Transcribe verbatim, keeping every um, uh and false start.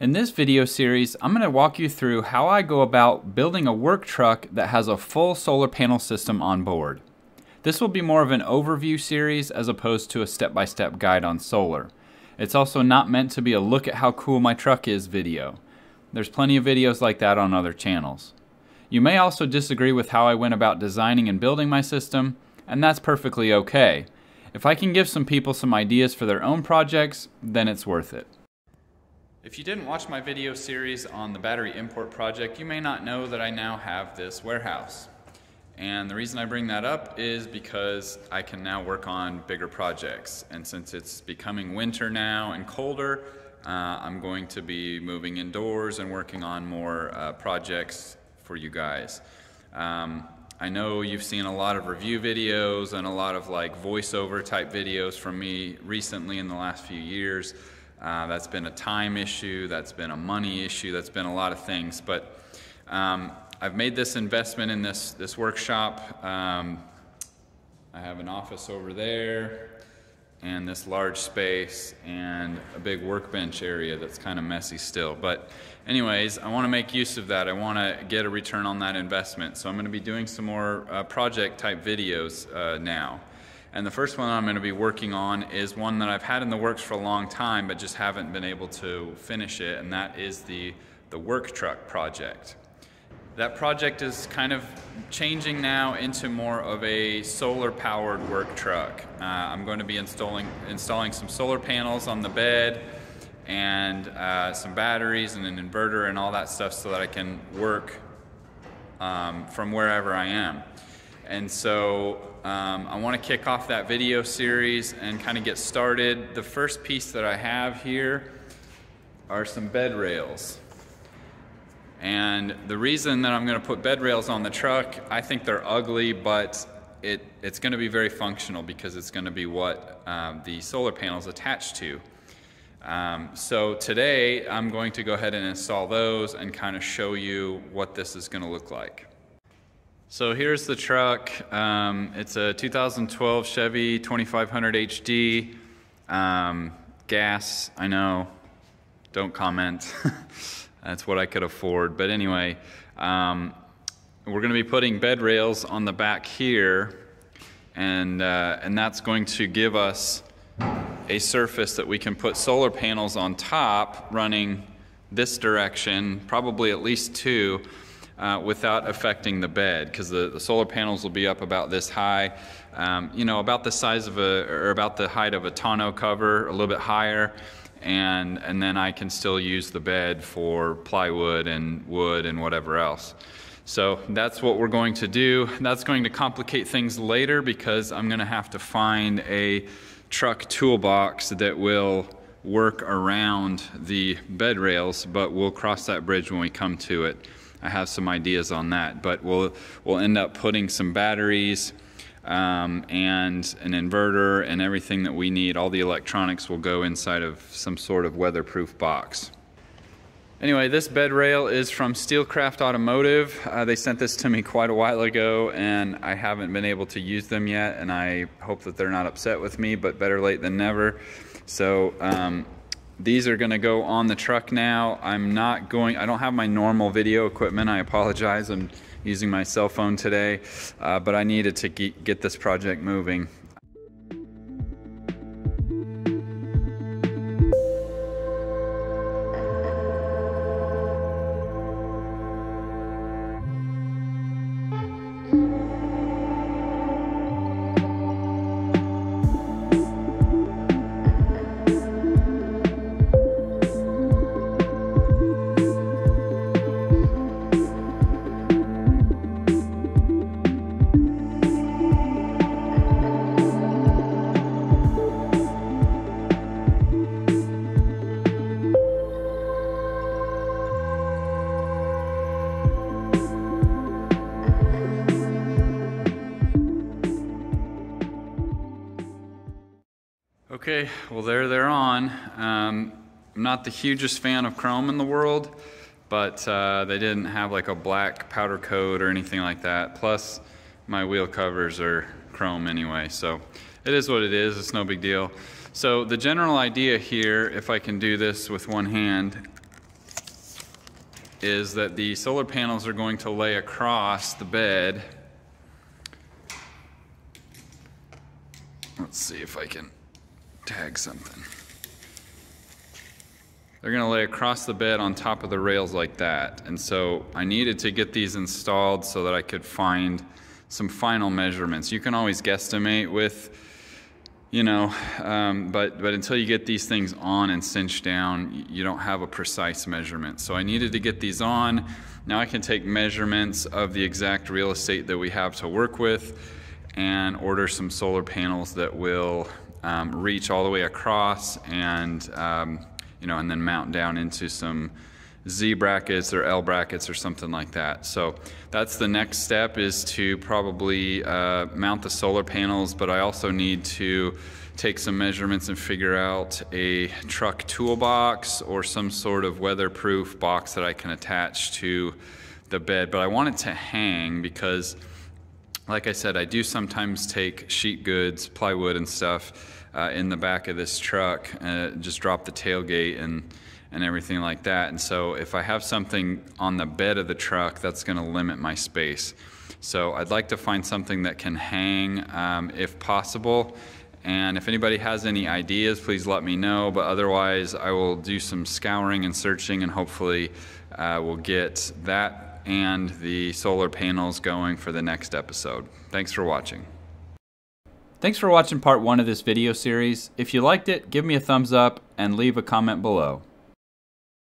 In this video series, I'm going to walk you through how I go about building a work truck that has a full solar panel system on board. This will be more of an overview series as opposed to a step-by-step guide on solar. It's also not meant to be a look at how cool my truck is video. There's plenty of videos like that on other channels. You may also disagree with how I went about designing and building my system, and that's perfectly okay. If I can give some people some ideas for their own projects, then it's worth it. If you didn't watch my video series on the battery import project, you may not know that I now have this warehouse. And the reason I bring that up is because I can now work on bigger projects. And since it's becoming winter now and colder, uh, I'm going to be moving indoors and working on more uh, projects for you guys. Um, I know you've seen a lot of review videos and a lot of like voiceover type videos from me recently in the last few years. Uh, that's been a time issue, that's been a money issue, that's been a lot of things, but um, I've made this investment in this, this workshop. Um, I have an office over there, and this large space, and a big workbench area that's kind of messy still. But anyways, I want to make use of that. I want to get a return on that investment, so I'm going to be doing some more uh, project type videos uh, now. And the first one I'm going to be working on is one that I've had in the works for a long time, but just haven't been able to finish it, and that is the, the work truck project. That project is kind of changing now into more of a solar-powered work truck. Uh, I'm going to be installing, installing some solar panels on the bed and uh, some batteries and an inverter and all that stuff so that I can work um, from wherever I am. And so um, I want to kick off that video series and kind of get started. The first piece that I have here are some bed rails. And the reason that I'm going to put bed rails on the truck, I think they're ugly, but it, it's going to be very functional because it's going to be what um, the solar panel's attached to. Um, so today I'm going to go ahead and install those and kind of show you what this is going to look like. So here's the truck. Um, it's a two thousand twelve Chevy twenty-five hundred H D, um, gas, I know, don't comment. That's what I could afford. But anyway, um, we're gonna be putting bed rails on the back here, and, uh, and that's going to give us a surface that we can put solar panels on top running this direction, probably at least two, Uh, without affecting the bed, because the, the solar panels will be up about this high, um, you know, about the size of a, or about the height of a tonneau cover, a little bit higher, and, and then I can still use the bed for plywood and wood and whatever else. So that's what we're going to do. That's going to complicate things later because I'm going to have to find a truck toolbox that will work around the bed rails, but we'll cross that bridge when we come to it. I have some ideas on that, but we'll we'll end up putting some batteries um, and an inverter and everything that we need. All the electronics will go inside of some sort of weatherproof box. Anyway, this bed rail is from Steelcraft Automotive. Uh, they sent this to me quite a while ago, and I haven't been able to use them yet, and I hope that they're not upset with me, but better late than never. So um, these are going to go on the truck now. I'm not going, I don't have my normal video equipment. I apologize. I'm using my cell phone today, uh, but I needed to get, get this project moving. Okay, well there they're on. Um, I'm not the hugest fan of chrome in the world, but uh, they didn't have like a black powder coat or anything like that. Plus, my wheel covers are chrome anyway, so it is what it is, it's no big deal. So the general idea here, if I can do this with one hand, is that the solar panels are going to lay across the bed. Let's see if I can tag something. They're going to lay across the bed on top of the rails like that. And so I needed to get these installed so that I could find some final measurements. You can always guesstimate with, you know, um, but, but until you get these things on and cinched down, you don't have a precise measurement. So I needed to get these on. Now I can take measurements of the exact real estate that we have to work with and order some solar panels that will um, reach all the way across and, um, you know, and then mount down into some Z brackets or L brackets or something like that. So that's the next step, is to probably uh, mount the solar panels, but I also need to take some measurements and figure out a truck toolbox or some sort of weatherproof box that I can attach to the bed. But I want it to hang because, like I said, I do sometimes take sheet goods, plywood and stuff uh, in the back of this truck, uh, just drop the tailgate and and everything like that. And so if I have something on the bed of the truck, that's going to limit my space. So I'd like to find something that can hang um, if possible. And if anybody has any ideas, please let me know. But otherwise, I will do some scouring and searching, and hopefully uh, we'll get that and the solar panels going for the next episode. Thanks for watching. Thanks for watching part one of this video series. If you liked it, give me a thumbs up and leave a comment below.